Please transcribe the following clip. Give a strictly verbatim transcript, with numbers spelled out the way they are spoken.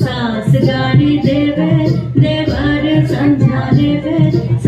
Saas gaadi deve, devar sanjha deve.